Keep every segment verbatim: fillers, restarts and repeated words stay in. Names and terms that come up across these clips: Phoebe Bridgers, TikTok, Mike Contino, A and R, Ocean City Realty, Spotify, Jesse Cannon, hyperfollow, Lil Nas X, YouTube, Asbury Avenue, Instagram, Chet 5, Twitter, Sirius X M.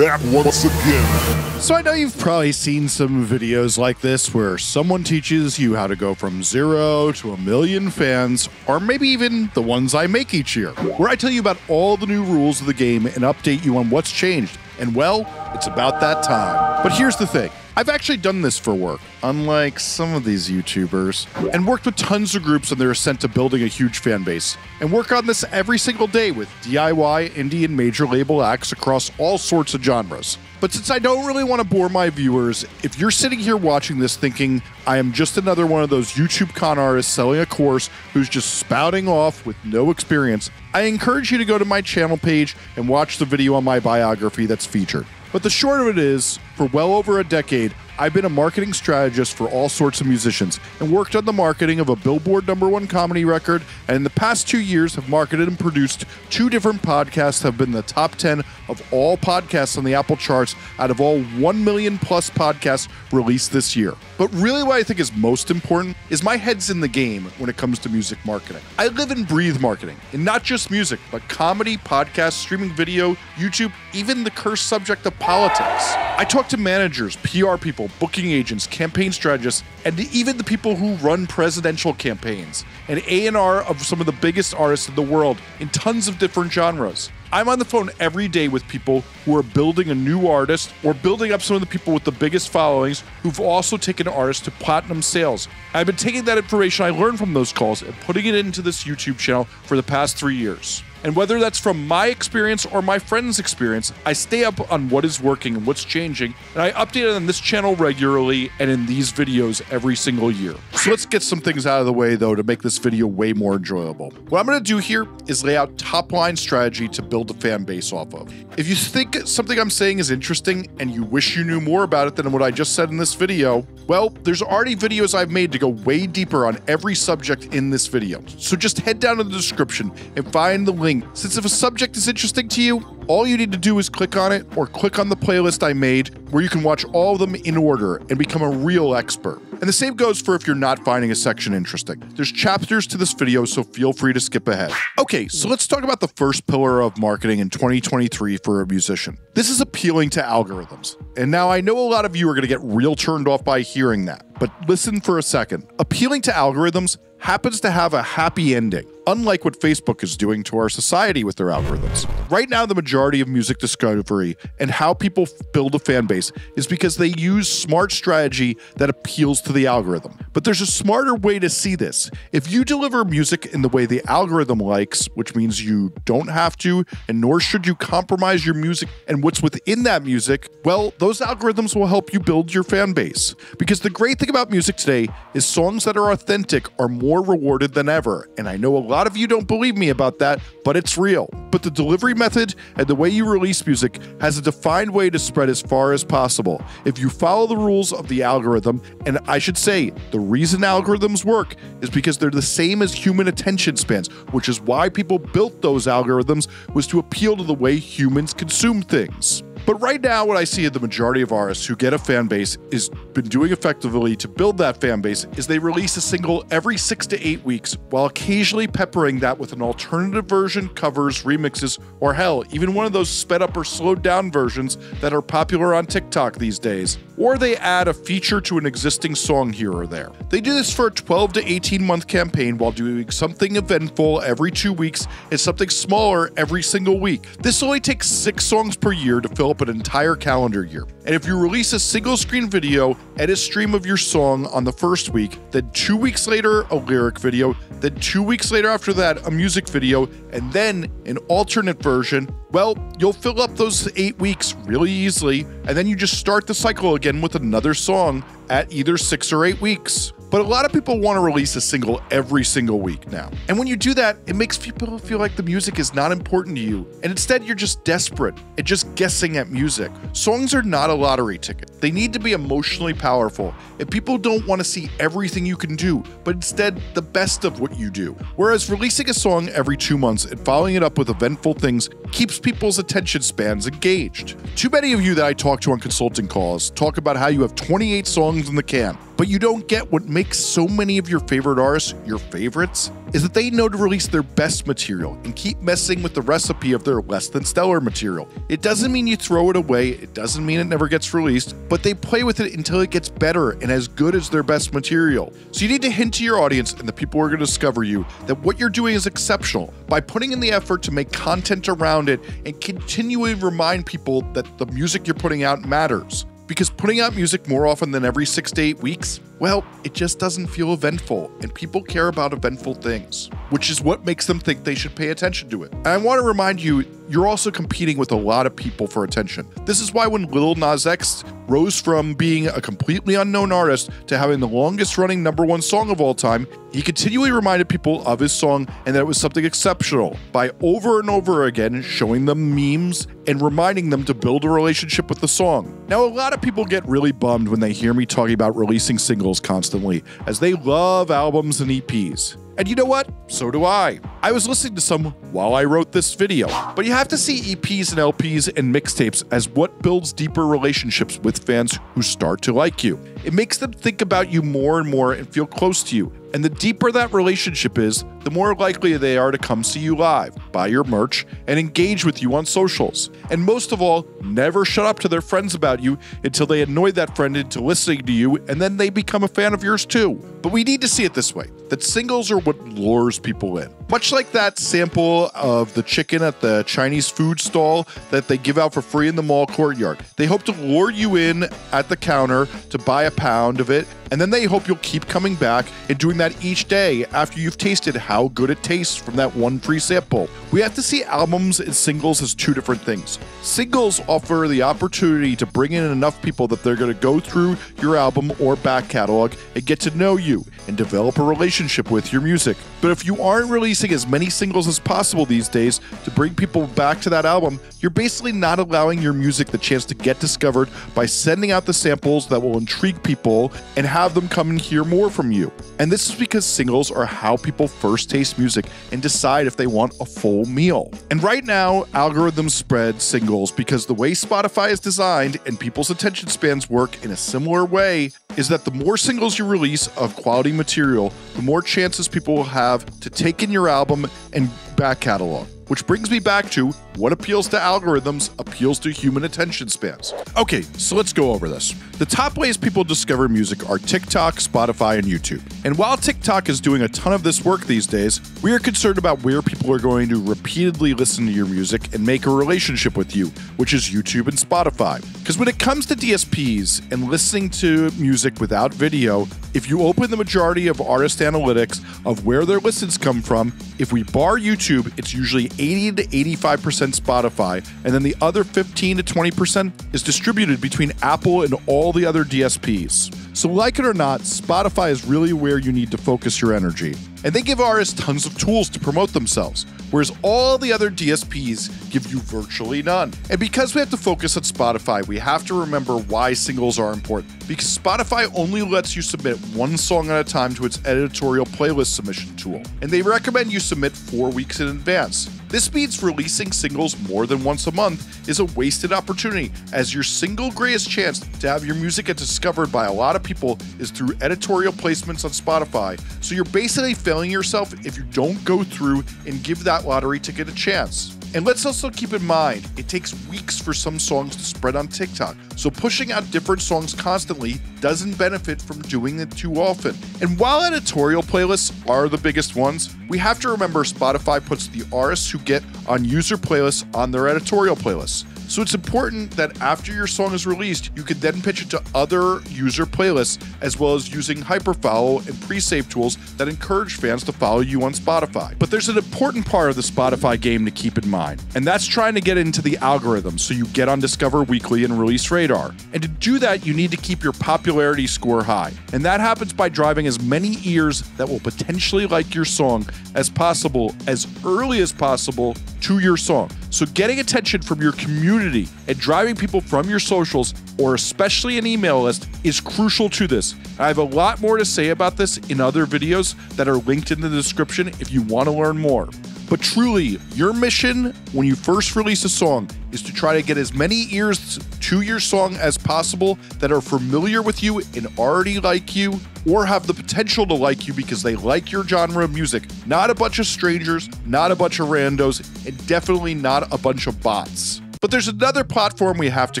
back once again. So I know you've probably seen some videos like this where someone teaches you how to go from zero to a million fans, or maybe even the ones I make each year, where I tell you about all the new rules of the game and update you on what's changed. And well, it's about that time. But here's the thing. I've actually done this for work, unlike some of these YouTubers, and worked with tons of groups on their ascent to building a huge fan base, and work on this every single day with D I Y, indie, and major label acts across all sorts of genres. But since I don't really want to bore my viewers, if you're sitting here watching this thinking, I am just another one of those YouTube con artists selling a course who's just spouting off with no experience, I encourage you to go to my channel page and watch the video on my biography that's featured. But the short of it is, for well over a decade, I've been a marketing strategist for all sorts of musicians and worked on the marketing of a Billboard number one comedy record, and in the past two years have marketed and produced two different podcasts that have been in the top ten of all podcasts on the Apple charts out of all one million plus podcasts released this year. But really what I think is most important is my head's in the game when it comes to music marketing. I live and breathe marketing, and not just music, but comedy, podcasts, streaming video, YouTube, even the cursed subject of politics. I talk to managers, P R people, booking agents, campaign strategists, and even the people who run presidential campaigns, and A and R of some of the biggest artists in the world in tons of different genres. I'm on the phone every day with people who are building a new artist or building up some of the people with the biggest followings who've also taken artists to platinum sales. I've been taking that information I learned from those calls and putting it into this YouTube channel for the past three years. And whether that's from my experience or my friend's experience, I stay up on what is working and what's changing, and I update it on this channel regularly and in these videos every single year. So let's get some things out of the way though to make this video way more enjoyable. What I'm gonna do here is lay out top line strategy to build a fan base off of. If you think something I'm saying is interesting and you wish you knew more about it than what I just said in this video, well, there's already videos I've made to go way deeper on every subject in this video. So just head down to the description and find the link. Since if a subject is interesting to you, all you need to do is click on it or click on the playlist I made where you can watch all of them in order and become a real expert. And the same goes for if you're not finding a section interesting. There's chapters to this video, so feel free to skip ahead. Okay, so let's talk about the first pillar of marketing in twenty twenty-three for a musician. This is appealing to algorithms. And now I know a lot of you are gonna get real turned off by hearing that, but listen for a second. Appealing to algorithms happens to have a happy ending, unlike what Facebook is doing to our society with their algorithms. Right now, the majority of music discovery and how people build a fan base is because they use smart strategy that appeals to the algorithm. But there's a smarter way to see this. If you deliver music in the way the algorithm likes, which means you don't have to, and nor should you compromise your music and what's within that music, well, those algorithms will help you build your fan base. Because the great thing about music today is songs that are authentic are more more rewarded than ever. And I know a lot of you don't believe me about that, but it's real. But the delivery method and the way you release music has a defined way to spread as far as possible. If you follow the rules of the algorithm, and I should say, the reason algorithms work is because they're the same as human attention spans, which is why people built those algorithms, was to appeal to the way humans consume things. But right now, what I see in the majority of artists who get a fan base is been doing effectively to build that fan base is they release a single every six to eight weeks while occasionally peppering that with an alternative version, covers, remixes, or hell, even one of those sped up or slowed down versions that are popular on TikTok these days. Or they add a feature to an existing song here or there. They do this for a twelve to eighteen month campaign while doing something eventful every two weeks and something smaller every single week. This only takes six songs per year to fill up an entire calendar year. And if you release a single screen video and a stream of your song on the first week, then two weeks later, a lyric video, then two weeks later after that, a music video, and then an alternate version, well, you'll fill up those eight weeks really easily, and then you just start the cycle again with another song at either six or eight weeks. But a lot of people want to release a single every single week now. And when you do that, it makes people feel like the music is not important to you. And instead, you're just desperate and just guessing at music. Songs are not a lottery ticket. They need to be emotionally powerful. And people don't want to see everything you can do, but instead the best of what you do. Whereas releasing a song every two months and following it up with eventful things keeps people's attention spans engaged. Too many of you that I talk to on consulting calls talk about how you have twenty-eight songs in the can. But you don't get what makes so many of your favorite artists your favorites is that they know to release their best material and keep messing with the recipe of their less than stellar material. It doesn't mean you throw it away, it doesn't mean it never gets released, but they play with it until it gets better and as good as their best material. So you need to hint to your audience and the people who are going to discover you that what you're doing is exceptional by putting in the effort to make content around it and continually remind people that the music you're putting out matters. Because putting out music more often than every six to eight weeks, well, it just doesn't feel eventful, and people care about eventful things, which is what makes them think they should pay attention to it. And I want to remind you, you're also competing with a lot of people for attention. This is why when Lil Nas X rose from being a completely unknown artist to having the longest running number one song of all time, he continually reminded people of his song and that it was something exceptional by over and over again showing them memes and reminding them to build a relationship with the song. Now, a lot of people get really bummed when they hear me talking about releasing singles constantly, as they love albums and E Ps. And you know what? So do I. I was listening to some while I wrote this video, but you have to see E Ps and L Ps and mixtapes as what builds deeper relationships with fans who start to like you. It makes them think about you more and more and feel close to you. And the deeper that relationship is, the more likely they are to come see you live, buy your merch, and engage with you on socials. And most of all, never shut up to their friends about you until they annoy that friend into listening to you, and then they become a fan of yours too. But we need to see it this way, that singles are what lures people in. Much like that sample of the chicken at the Chinese food stall that they give out for free in the mall courtyard. They hope to lure you in at the counter to buy a pound of it, and then they hope you'll keep coming back and doing that each day after you've tasted how good it tastes from that one free sample. We have to see albums and singles as two different things. Singles offer the opportunity to bring in enough people that they're going to go through your album or back catalog and get to know you and develop a relationship with your music. But if you aren't releasing as many singles as possible these days to bring people back to that album, you're basically not allowing your music the chance to get discovered by sending out the samples that will intrigue people and have them come and hear more from you. And this is because singles are how people first taste music and decide if they want a full meal. And right now, algorithms spread singles because the way Spotify is designed and people's attention spans work in a similar way is that the more singles you release of quality material, the more chances people will have to take in your album and back catalog. Which brings me back to what appeals to algorithms appeals to human attention spans. Okay, so let's go over this. The top ways people discover music are TikTok, Spotify, and YouTube. And while TikTok is doing a ton of this work these days, we are concerned about where people are going to repeatedly listen to your music and make a relationship with you, which is YouTube and Spotify. Because when it comes to D S Ps and listening to music without video, if you open the majority of artist analytics of where their listens come from, if we bar YouTube, it's usually eighty to eighty-five percent Spotify, and then the other fifteen to twenty percent is distributed between Apple and all the other D S Ps. So like it or not, Spotify is really where you need to focus your energy. And they give artists tons of tools to promote themselves, whereas all the other D S Ps give you virtually none. And because we have to focus on Spotify, we have to remember why singles are important. Because Spotify only lets you submit one song at a time to its editorial playlist submission tool, and they recommend you submit four weeks in advance. This means releasing singles more than once a month is a wasted opportunity, as your single greatest chance to have your music get discovered by a lot of people is through editorial placements on Spotify, so you're basically failing yourself if you don't go through and give that lottery ticket a chance. And let's also keep in mind, it takes weeks for some songs to spread on TikTok, so pushing out different songs constantly doesn't benefit from doing it too often. And while editorial playlists are the biggest ones, we have to remember Spotify puts the artists who get on user playlists on their editorial playlists. So it's important that after your song is released, you can then pitch it to other user playlists, as well as using hyperfollow and pre-save tools that encourage fans to follow you on Spotify. But there's an important part of the Spotify game to keep in mind, and that's trying to get into the algorithm so you get on Discover Weekly and Release Radar. And to do that, you need to keep your popularity score high. And that happens by driving as many ears that will potentially like your song as possible, as early as possible to your song. So getting attention from your community and driving people from your socials, or especially an email list, is crucial to this. I have a lot more to say about this in other videos that are linked in the description if you want to learn more. But truly, your mission when you first release a song is to try to get as many ears to your song as possible that are familiar with you and already like you or have the potential to like you because they like your genre of music. Not a bunch of strangers, not a bunch of randos, and definitely not a bunch of bots. But there's another platform we have to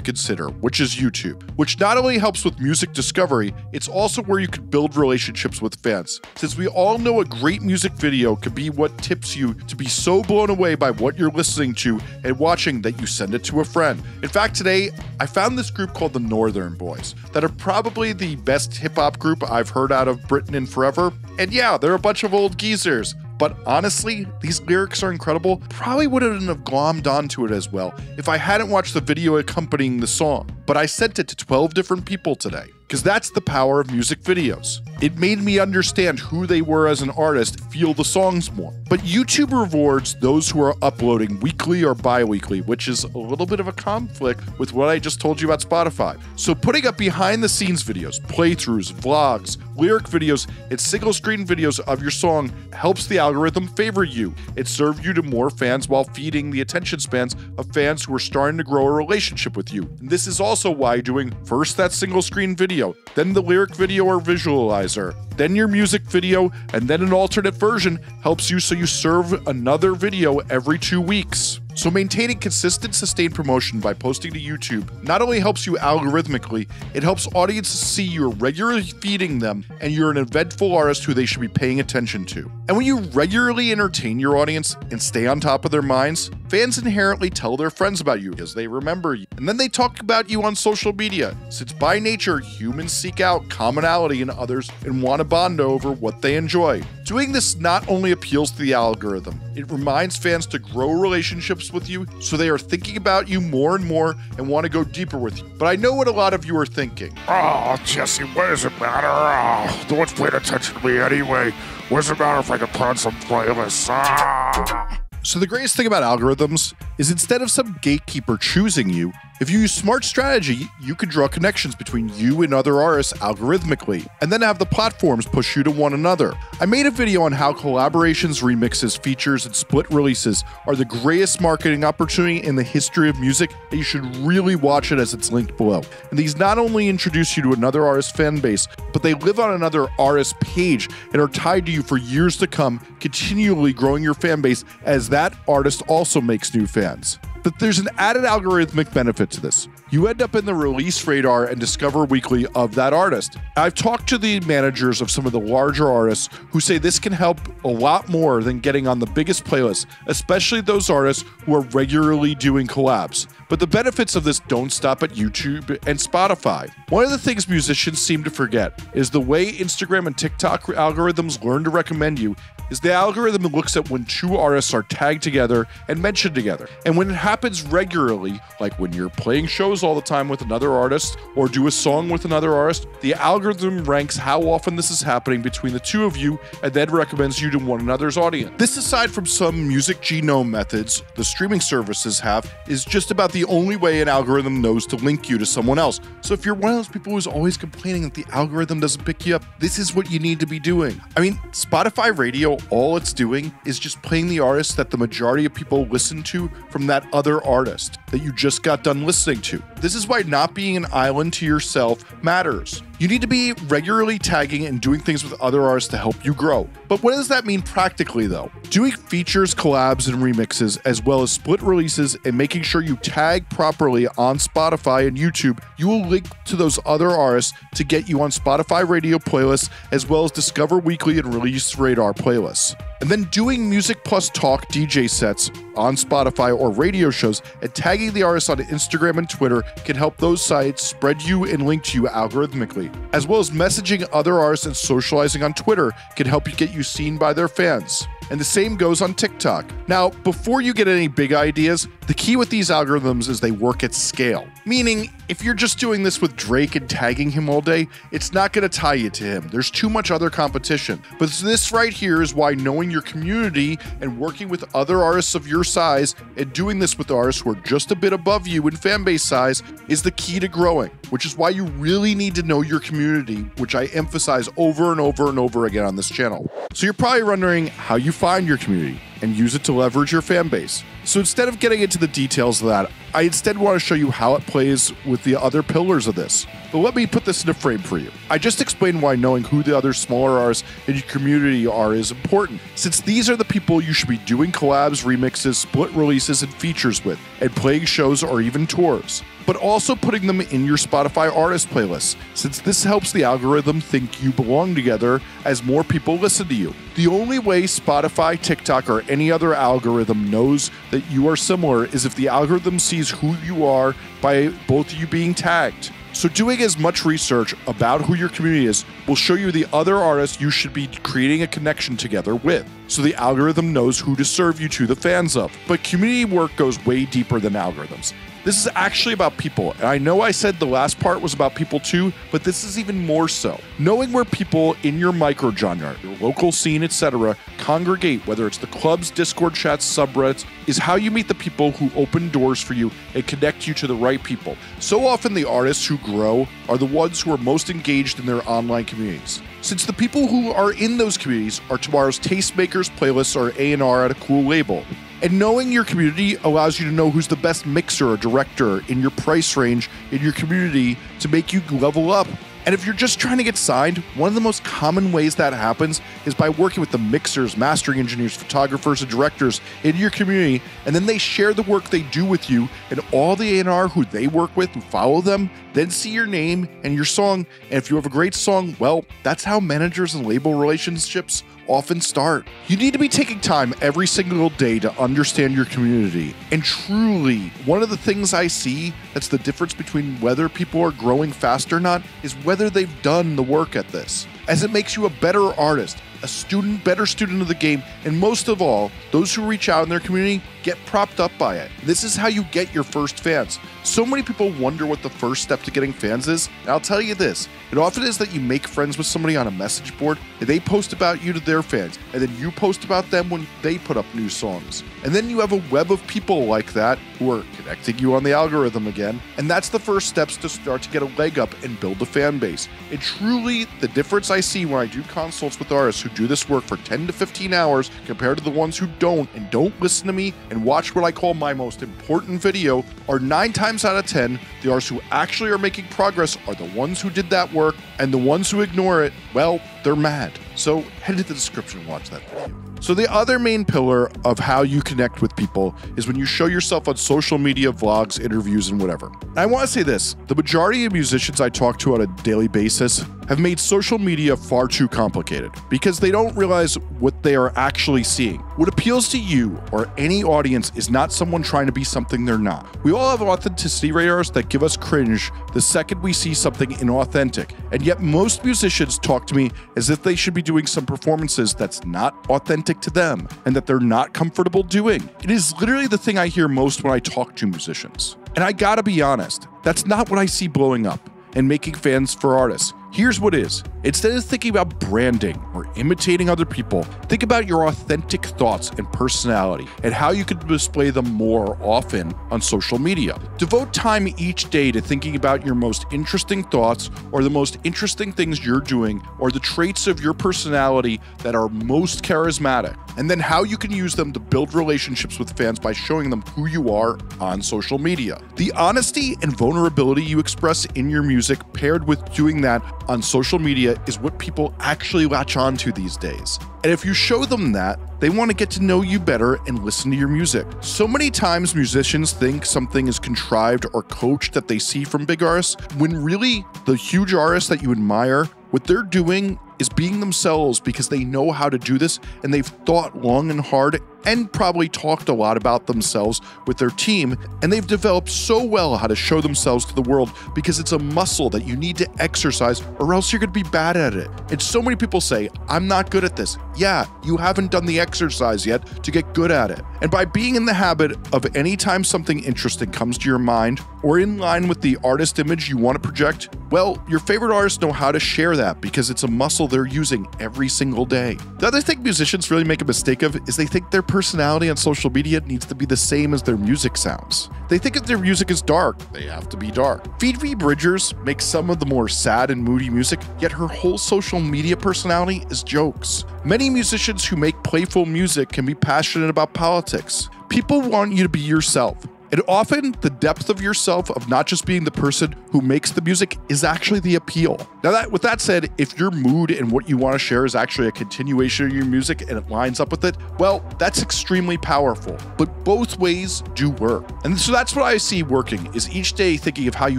consider, which is YouTube, which not only helps with music discovery, it's also where you can build relationships with fans. Since we all know a great music video could be what tips you to be so blown away by what you're listening to and watching that you send it to a friend. In fact, today, I found this group called the Northern Boys that are probably the best hip-hop group I've heard out of Britain in forever. And yeah, they're a bunch of old geezers. But honestly, these lyrics are incredible. Probably wouldn't have glommed onto it as well if I hadn't watched the video accompanying the song. But I sent it to twelve different people today, because that's the power of music videos. It made me understand who they were as an artist, feel the songs more. But YouTube rewards those who are uploading weekly or bi-weekly, which is a little bit of a conflict with what I just told you about Spotify. So putting up behind the scenes videos, playthroughs, vlogs, lyric videos, and single screen videos of your song helps the algorithm favor you. It serves you to more fans while feeding the attention spans of fans who are starting to grow a relationship with you. And this is also why doing first that single screen video, then the lyric video or visualizer, then your music video, and then an alternate version helps you so you serve another video every two weeks. So maintaining consistent, sustained promotion by posting to YouTube not only helps you algorithmically, it helps audiences see you're regularly feeding them and you're an eventful artist who they should be paying attention to. And when you regularly entertain your audience and stay on top of their minds, fans inherently tell their friends about you because they remember you. And then they talk about you on social media, since by nature, humans seek out commonality in others and want to bond over what they enjoy. Doing this not only appeals to the algorithm, it reminds fans to grow relationships with you so they are thinking about you more and more and want to go deeper with you. But I know what a lot of you are thinking. Oh, Jesse, what does it matter? Oh, no one's paying attention to me anyway. What does it matter if I can put on some playlists? Ah. So the greatest thing about algorithms is instead of some gatekeeper choosing you, if you use smart strategy, you can draw connections between you and other artists algorithmically, and then have the platforms push you to one another. I made a video on how collaborations, remixes, features, and split releases are the greatest marketing opportunity in the history of music, and you should really watch it as it's linked below. And these not only introduce you to another artist fan base, but they live on another artist page and are tied to you for years to come, continually growing your fan base as that artist also makes new fans. But there's an added algorithmic benefit to this. You end up in the release radar and discover weekly of that artist. I've talked to the managers of some of the larger artists who say this can help a lot more than getting on the biggest playlists, especially those artists who are regularly doing collabs. But the benefits of this don't stop at YouTube and Spotify. One of the things musicians seem to forget is the way Instagram and TikTok algorithms learn to recommend you is the algorithm looks at when two artists are tagged together and mentioned together. And when it happens regularly, like when you're playing shows all the time with another artist or do a song with another artist, the algorithm ranks how often this is happening between the two of you and then recommends you to one another's audience. This, aside from some music genome methods the streaming services have, is just about the only way an algorithm knows to link you to someone else. So if you're one of those people who's always complaining that the algorithm doesn't pick you up, this is what you need to be doing. I mean, Spotify Radio, all it's doing is just playing the artists that the majority of people listen to from that other artist that you just got done listening to. This is why not being an island to yourself matters. You need to be regularly tagging and doing things with other artists to help you grow. But what does that mean practically though? Doing features, collabs, and remixes, as well as split releases and making sure you tag properly on Spotify and YouTube, you will link to those other artists to get you on Spotify Radio playlists, as well as Discover Weekly and Release Radar playlists. And then doing music plus talk D J sets on Spotify or radio shows and tagging the artists on Instagram and Twitter can help those sites spread you and link to you algorithmically. As well as messaging other artists and socializing on Twitter can help you get you seen by their fans. And the same goes on TikTok. Now, before you get any big ideas, the key with these algorithms is they work at scale. Meaning, if you're just doing this with Drake and tagging him all day, it's not gonna tie you to him. There's too much other competition. But this right here is why knowing your community and working with other artists of your size and doing this with artists who are just a bit above you in fan base size is the key to growing, which is why you really need to know your community, which I emphasize over and over and over again on this channel. So you're probably wondering how you find your community. and use it to leverage your fan base. So instead of getting into the details of that, I instead want to show you how it plays with the other pillars of this. But let me put this in a frame for you. I just explained why knowing who the other smaller R's in your community are is important, since these are the people you should be doing collabs, remixes, split releases, and features with, and playing shows or even tours. But also putting them in your Spotify artist playlist, since this helps the algorithm think you belong together as more people listen to you. The only way Spotify, TikTok, or any other algorithm knows that you are similar is if the algorithm sees who you are by both of you being tagged. So doing as much research about who your community is will show you the other artists you should be creating a connection together with, so the algorithm knows who to serve you to the fans of. But community work goes way deeper than algorithms. This is actually about people, and I know I said the last part was about people too, but this is even more so. Knowing where people in your microgenre, your local scene, et cetera, congregate, whether it's the clubs, Discord chats, subreddits, is how you meet the people who open doors for you and connect you to the right people. So often the artists who grow are the ones who are most engaged in their online communities, since the people who are in those communities are tomorrow's tastemakers, playlists, or A and R at a cool label. And knowing your community allows you to know who's the best mixer or director in your price range in your community to make you level up. And if you're just trying to get signed, one of the most common ways that happens is by working with the mixers, mastering engineers, photographers, and directors in your community, and then they share the work they do with you, and all the A and R who they work with who follow them then see your name and your song, and if you have a great song, well, that's how managers and label relationships often start. You need to be taking time every single day to understand your community. And truly, one of the things I see that's the difference between whether people are growing fast or not is whether they've done the work at this, as it makes you a better artist, a student, better student of the game, and most of all, those who reach out in their community get propped up by it. This is how you get your first fans. So many people wonder what the first step to getting fans is, and I'll tell you this, it often is that you make friends with somebody on a message board, and they post about you to their fans, and then you post about them when they put up new songs. And then you have a web of people like that who are connecting you on the algorithm again, and that's the first steps to start to get a leg up and build a fan base. And truly, the difference I see when I do consults with artists who do this work for ten to fifteen hours compared to the ones who don't and don't listen to me and watch what I call my most important video are nine times out of ten, the artists who actually are making progress are the ones who did that work, and the ones who ignore it, well, they're mad. So head to the description and watch that video. So the other main pillar of how you connect with people is when you show yourself on social media, vlogs, interviews, and whatever. And I want to say this, the majority of musicians I talk to on a daily basis have made social media far too complicated because they don't realize what they are actually seeing. What appeals to you or any audience is not someone trying to be something they're not. We all have authenticity radars that give us cringe the second we see something inauthentic, and yet most musicians talk to me as if they should be doing some performances that's not authentic to them and that they're not comfortable doing. It is literally the thing I hear most when I talk to musicians. And I gotta be honest, that's not what I see blowing up and making fans for artists. Here's what is. Instead of thinking about branding or imitating other people, think about your authentic thoughts and personality and how you could display them more often on social media. Devote time each day to thinking about your most interesting thoughts or the most interesting things you're doing or the traits of your personality that are most charismatic, and then how you can use them to build relationships with fans by showing them who you are on social media. The honesty and vulnerability you express in your music paired with doing that on social media is what people actually latch on to these days. And if you show them that, they want to get to know you better and listen to your music. So many times musicians think something is contrived or coached that they see from big artists, when really the huge artists that you admire, what they're doing is being themselves because they know how to do this and they've thought long and hard and probably talked a lot about themselves with their team, and they've developed so well how to show themselves to the world because it's a muscle that you need to exercise or else you're gonna be bad at it. And so many people say, I'm not good at this. Yeah, you haven't done the exercise yet to get good at it. And by being in the habit of anytime something interesting comes to your mind or in line with the artist image you wanna project, well, your favorite artists know how to share that because it's a muscle they're using every single day. The other thing musicians really make a mistake of is they think they're personality on social media needs to be the same as their music sounds. They think if their music is dark, they have to be dark. Phoebe Bridgers makes some of the more sad and moody music, yet her whole social media personality is jokes. Many musicians who make playful music can be passionate about politics. People want you to be yourself. And often, the depth of yourself of not just being the person who makes the music is actually the appeal. Now, that, with that said, if your mood and what you want to share is actually a continuation of your music and it lines up with it, well, that's extremely powerful. But both ways do work. And so that's what I see working, is each day thinking of how you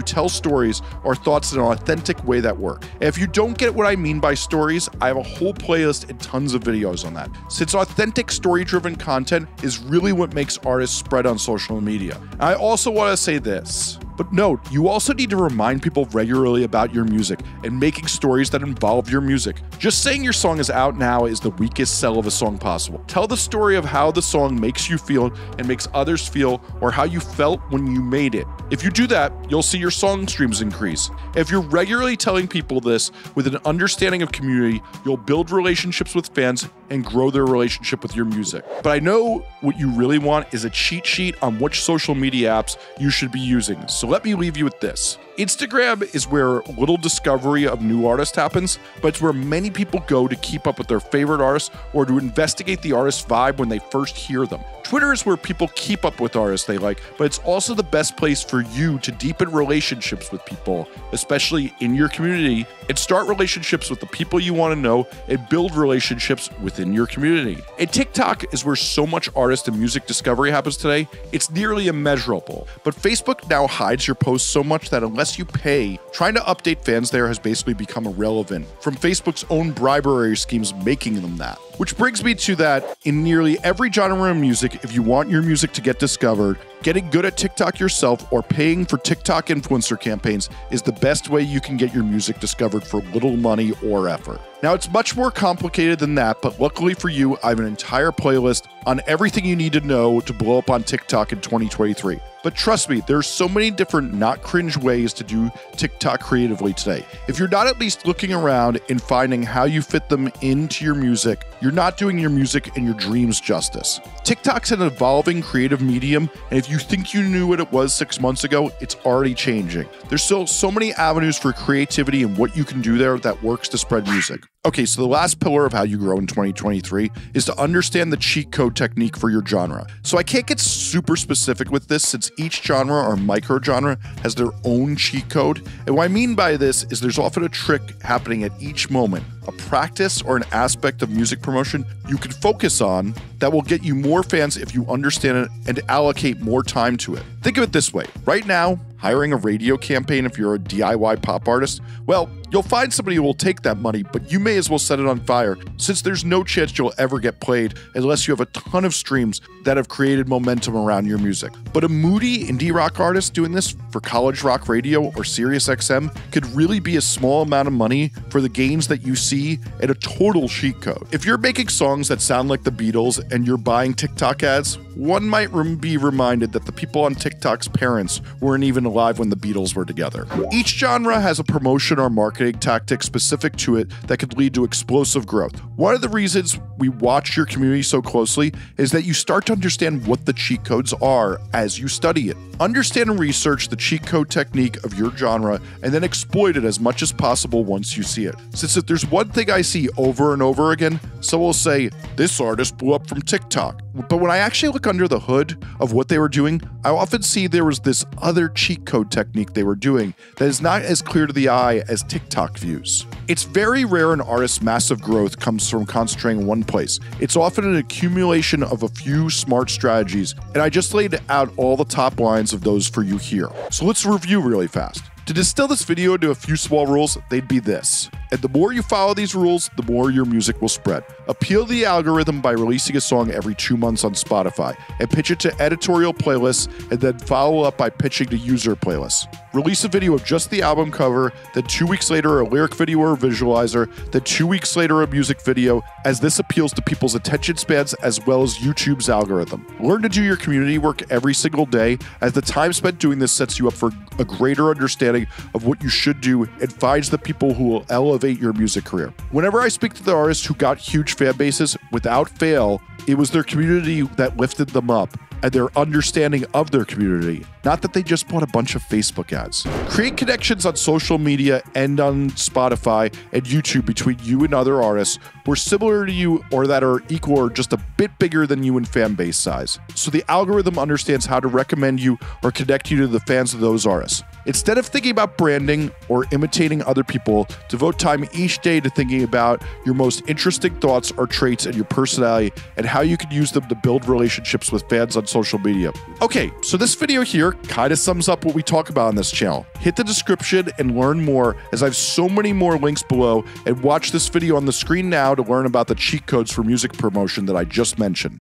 tell stories or thoughts in an authentic way that work. And if you don't get what I mean by stories, I have a whole playlist and tons of videos on that, since authentic story-driven content is really what makes artists spread on social media. I also want to say this, but note, you also need to remind people regularly about your music and making stories that involve your music. Just saying your song is out now is the weakest sell of a song possible. Tell the story of how the song makes you feel and makes others feel, or how you felt when you made it. If you do that, you'll see your song streams increase. If you're regularly telling people this with an understanding of community, you'll build relationships with fans and grow their relationship with your music. But I know what you really want is a cheat sheet on which social media apps you should be using. So let me leave you with this. Instagram is where little discovery of new artists happens, but it's where many people go to keep up with their favorite artists or to investigate the artist's vibe when they first hear them. Twitter is where people keep up with artists they like, but it's also the best place for you to deepen relationships with people, especially in your community, and start relationships with the people you want to know and build relationships within your community. And TikTok is where so much artist and music discovery happens today, it's nearly immeasurable. But Facebook now hides your posts so much that unless you pay, trying to update fans there has basically become irrelevant, from Facebook's own bribery schemes making them that. Which brings me to that, in nearly every genre of music, if you want your music to get discovered, getting good at TikTok yourself or paying for TikTok influencer campaigns is the best way you can get your music discovered for little money or effort. Now, it's much more complicated than that, but luckily for you, I have an entire playlist on everything you need to know to blow up on TikTok in twenty twenty-three. But trust me, there's so many different not cringe ways to do TikTok creatively today. If you're not at least looking around and finding how you fit them into your music, you're not doing your music and your dreams justice. TikTok's an evolving creative medium, and if you think you knew what it was six months ago, it's already changing. There's still so many avenues for creativity and what you can do there that works to spread music. Okay, so the last pillar of how you grow in twenty twenty-three is to understand the cheat code technique for your genre. So I can't get super specific with this, since each genre or microgenre has their own cheat code. And what I mean by this is there's often a trick happening at each moment, a practice or an aspect of music promotion you can focus on that will get you more fans if you understand it and allocate more time to it. Think of it this way. Right now, hiring a radio campaign if you're a D I Y pop artist, well, you'll find somebody who will take that money, but you may as well set it on fire, since there's no chance you'll ever get played unless you have a ton of streams that have created momentum around your music. But a moody indie rock artist doing this for college rock radio or Sirius X M could really be a small amount of money for the gains that you see at a total cheat code. If you're making songs that sound like the Beatles and you're buying TikTok ads, one might be reminded that the people on TikTok's parents weren't even alive when the Beatles were together. Each genre has a promotion or marketing tactic specific to it that could lead to explosive growth. One of the reasons we watch your community so closely is that you start to understand what the cheat codes are as you study it. Understand and research the cheat code technique of your genre and then exploit it as much as possible once you see it. Since if there's one thing I see over and over again, so we'll say, this artist blew up from TikTok. But when I actually look under the hood of what they were doing, I often see there was this other cheat code technique they were doing that is not as clear to the eye as TikTok views. It's very rare an artist's massive growth comes from concentrating in one place. It's often an accumulation of a few smart strategies, and I just laid out all the top lines of those for you here. So let's review really fast. To distill this video into a few small rules, they'd be this. And the more you follow these rules, the more your music will spread. Appeal to the algorithm by releasing a song every two months on Spotify, and pitch it to editorial playlists, and then follow up by pitching to user playlists. Release a video of just the album cover, then two weeks later a lyric video or visualizer, then two weeks later a music video, as this appeals to people's attention spans as well as YouTube's algorithm. Learn to do your community work every single day, as the time spent doing this sets you up for a greater understanding of what you should do and finds the people who will elevate elevate your music career. Whenever I speak to the artists who got huge fan bases, without fail, it was their community that lifted them up and their understanding of their community, not that they just bought a bunch of Facebook ads. Create connections on social media and on Spotify and YouTube between you and other artists who are similar to you or that are equal or just a bit bigger than you in fan base size. So the algorithm understands how to recommend you or connect you to the fans of those artists. Instead of thinking about branding or imitating other people, devote time each day to thinking about your most interesting thoughts or traits and your personality and how you can use them to build relationships with fans on social media. Okay, so this video here kind of sums up what we talk about on this channel. Hit the description and learn more, as I have so many more links below, and watch this video on the screen now to learn about the cheat codes for music promotion that I just mentioned.